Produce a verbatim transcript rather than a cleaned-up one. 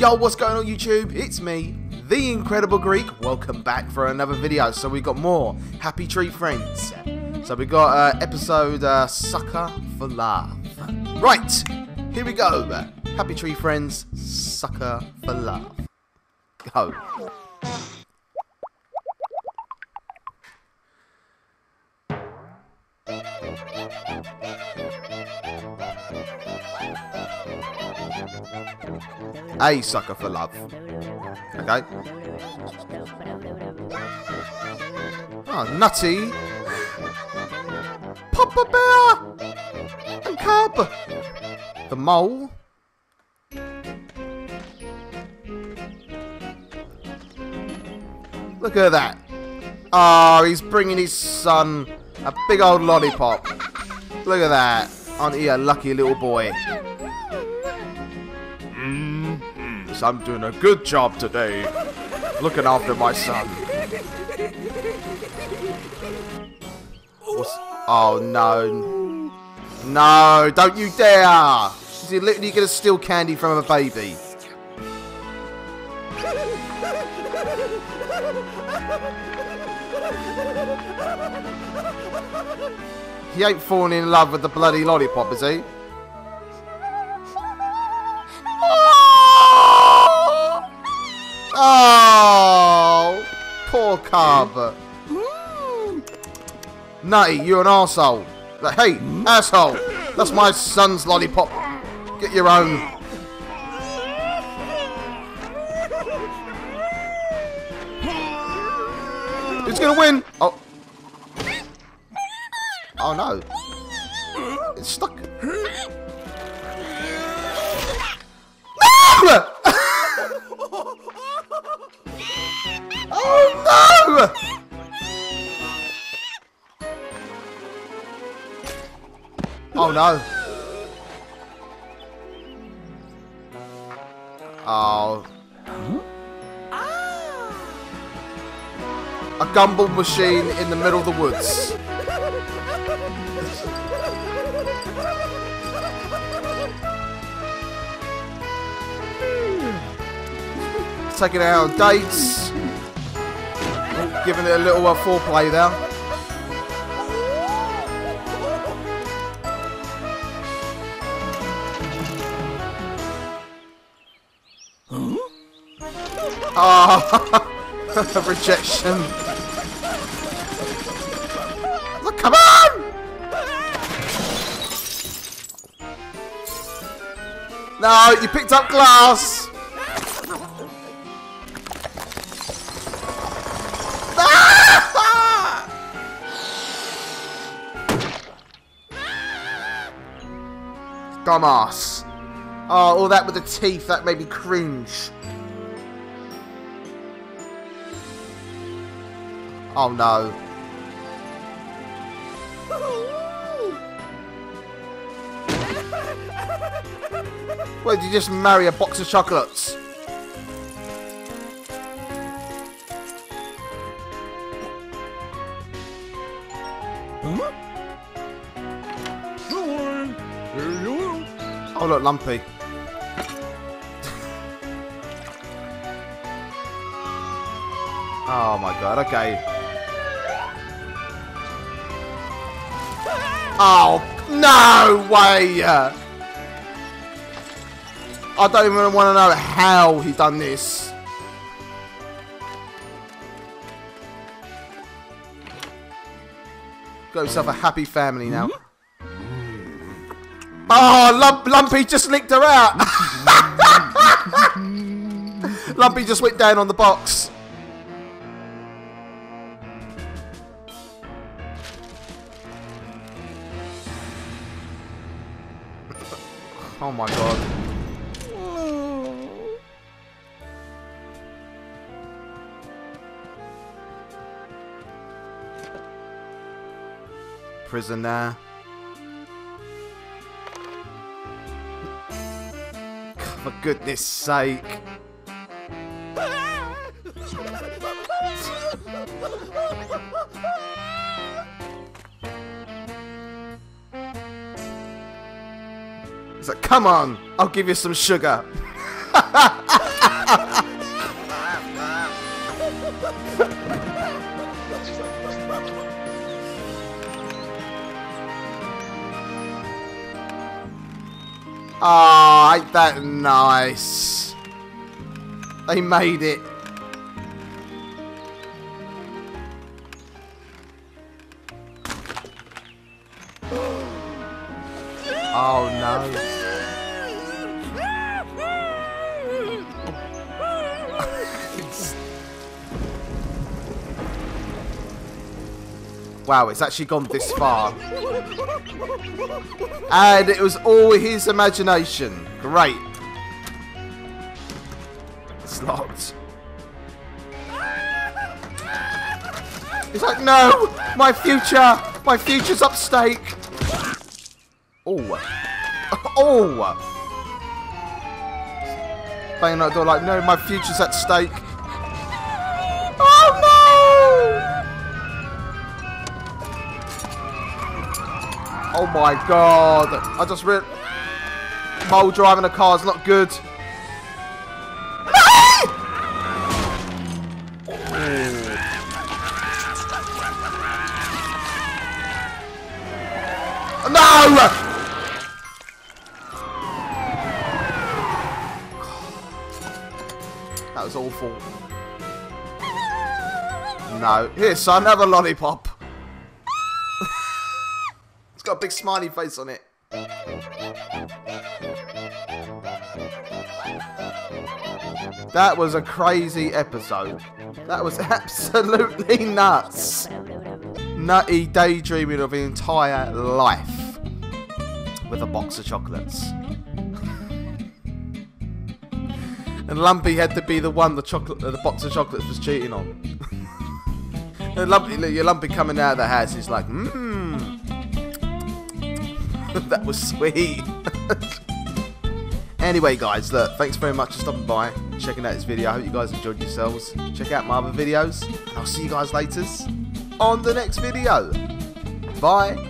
Yo, what's going on YouTube? It's me, The Incredible Greek. Welcome back for another video. So we got more Happy Tree Friends. So we got uh, episode uh, Sucker for Love. Right, here we go. Happy Tree Friends, Sucker for Love. Go. A sucker for love. Okay. Oh, Nutty. Papa Bear. And Cub. The Mole. Look at that. Oh, he's bringing his son a big old lollipop. Look at that. Aren't he a lucky little boy? I'm doing a good job today, looking after my son. What's, oh no, no! Don't you dare! Is he literally gonna steal candy from a baby? He ain't falling in love with the bloody lollipop, is he? Oh, poor Cub. Nutty, you're an arsehole. Like, hey, asshole, that's my son's lollipop. Get your own. Who's gonna win? Oh. Oh no. It's stuck. No! Oh no! Oh no! Oh. A gumball machine in the middle of the woods. Taking out on dates. Giving it a little uh, foreplay there. Huh? Oh, rejection. Look, come on! No, you picked up glass. Dumbass. Oh, all that with the teeth, that made me cringe. Oh no. Wait, did you just marry a box of chocolates? Oh look, Lumpy. Oh my god, okay. Oh, no way! I don't even want to know how he done this. Got himself a happy family now. Oh, Lump Lumpy just licked her out. Lumpy just went down on the box. Oh my god. Prisoner. For goodness sake. It's like, come on, I'll give you some sugar. Oh, ain't that nice? They made it. Oh no. Wow, it's actually gone this far. And it was all his imagination. Great. It's locked. He's like, no! My future! My future's up stake! Oh. Oh! Banging on the door like, no, my future's at stake. Oh no! Oh my god, I just ripped. Mole driving a car is not good. No! Oh. No! That was awful. No. Here, son, have a lollipop. It's got a big smiley face on it. That was a crazy episode. That was absolutely nuts. Nutty daydreaming of an entire life with a box of chocolates. And Lumpy had to be the one the chocolate, the box of chocolates was cheating on. And Lumpy, your Lumpy coming out of the house is like, mmm. That was sweet. Anyway guys, look, thanks very much for stopping by, checking out this video. I hope you guys enjoyed yourselves. Check out my other videos, and I'll see you guys later on the next video. Bye.